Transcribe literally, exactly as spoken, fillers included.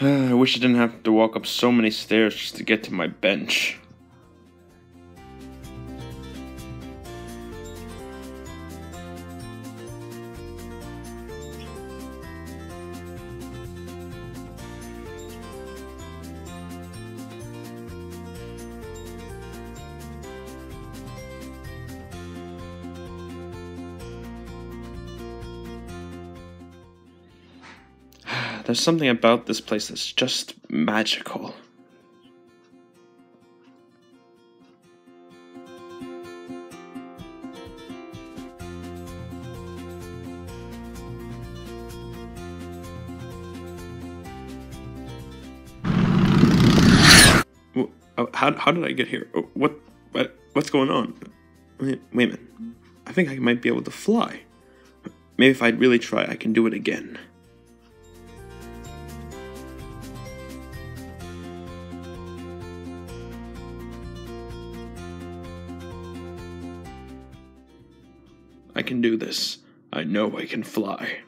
I wish I didn't have to walk up so many stairs just to get to my bench. There's something about this place that's just magical. How, how did I get here? What, what, what's going on? Wait, wait a minute. I think I might be able to fly. Maybe if I'd really try, I can do it again. I can do this. I know I can fly.